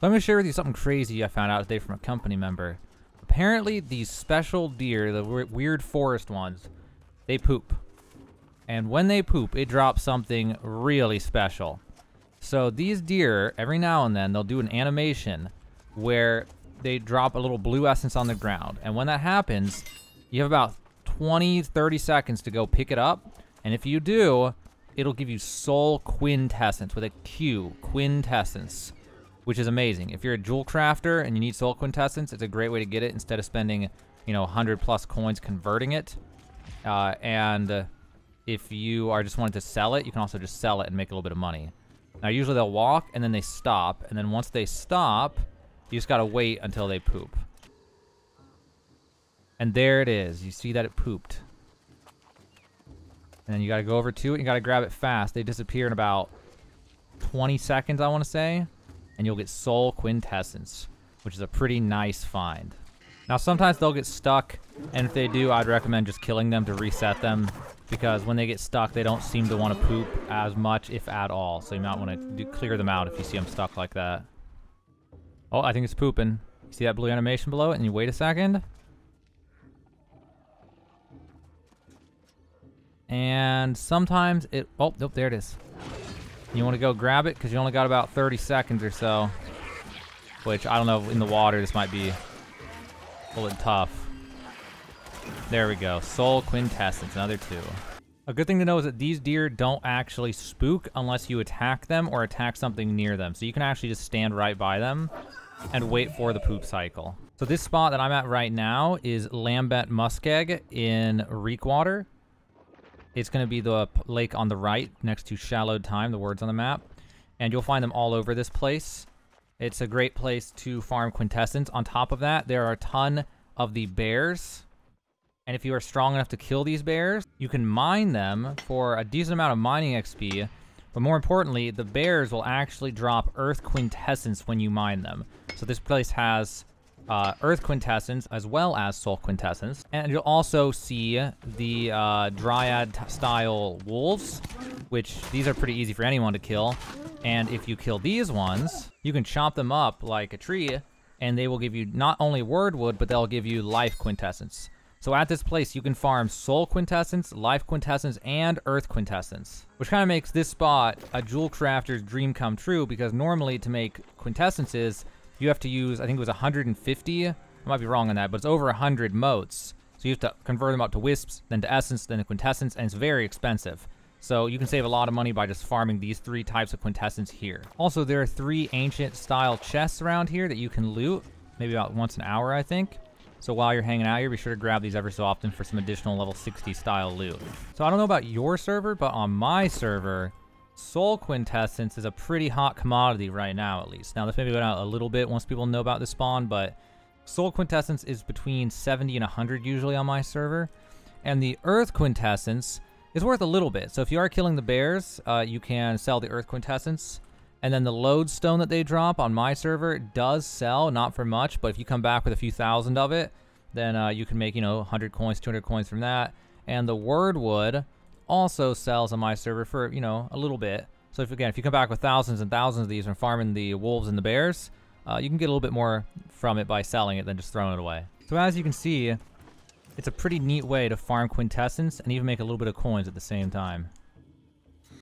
Let me share with you something crazy I found out today from a company member. Apparently these special deer, the weird forest ones, they poop. And when they poop, it drops something really special. So these deer, every now and then, they'll do an animation where they drop a little blue essence on the ground. And when that happens, you have about 20, 30 seconds to go pick it up. And if you do, it'll give you soul quintessence with a Q, quintessence, which is amazing. If you're a jewel crafter and you need soul quintessence, it's a great way to get it instead of spending, you know, 100 plus coins converting it. And if you are just wanting to sell it, you can also just sell it and make a little bit of money. Now, usually they'll walk and then they stop. And then once they stop, you just gotta wait until they poop. And there it is. You see that it pooped. And then you gotta go over to it and you gotta grab it fast. They disappear in about 20 seconds, I wanna say. And you'll get soul quintessence, which is a pretty nice find. Now, sometimes they'll get stuck. And if they do, I'd recommend just killing them to reset them. Because when they get stuck, they don't seem to want to poop as much, if at all. So you might want to clear them out if you see them stuck like that. Oh, I think it's pooping. You see that blue animation below it, and you wait a second. And sometimes it... Oh, nope, there it is. You want to go grab it, because you only got about 30 seconds or so. Which, I don't know, in the water, this might be a little tough. There we go. Soul quintessence, another two. A good thing to know is that these deer don't actually spook unless you attack them or attack something near them. So you can actually just stand right by them and wait for the poop cycle. So this spot that I'm at right now is Lambent Muskeg in Reekwater. It's going to be the lake on the right next to Shallow Time, the words on the map. And you'll find them all over this place. It's a great place to farm quintessence. On top of that, there are a ton of the bears. And if you are strong enough to kill these bears, you can mine them for a decent amount of mining XP. But more importantly, the bears will actually drop earth quintessence when you mine them. So this place has earth quintessence as well as soul quintessence. And you'll also see the dryad-style wolves, which these are pretty easy for anyone to kill. And if you kill these ones, you can chop them up like a tree, and they will give you not only word wood, but they'll give you life quintessence. So at this place, you can farm soul quintessence, life quintessence, and earth quintessence, which kind of makes this spot a jewel crafter's dream come true, because normally to make quintessences, you have to use, I think it was 150, I might be wrong on that, but it's over 100 motes. So you have to convert them up to wisps, then to essence, then to quintessence, and it's very expensive. So you can save a lot of money by just farming these three types of quintessence here. Also, there are three ancient style chests around here that you can loot, maybe about once an hour, I think. So while you're hanging out here, be sure to grab these ever so often for some additional level 60 style loot. So I don't know about your server, but on my server, soul quintessence is a pretty hot commodity right now, at least. Now, this may be going out a little bit once people know about this spawn, but soul quintessence is between 70 and 100 usually on my server. And the earth quintessence is worth a little bit. So if you are killing the bears, you can sell the earth quintessence. And then the lodestone that they drop on my server does sell, not for much, but if you come back with a few thousand of it, then you can make, you know, 100 coins, 200 coins from that. And the word wood also sells on my server for, you know, a little bit. So if, again, if you come back with thousands and thousands of these and farming the wolves and the bears, you can get a little bit more from it by selling it than just throwing it away. So as you can see, it's a pretty neat way to farm quintessence and even make a little bit of coins at the same time.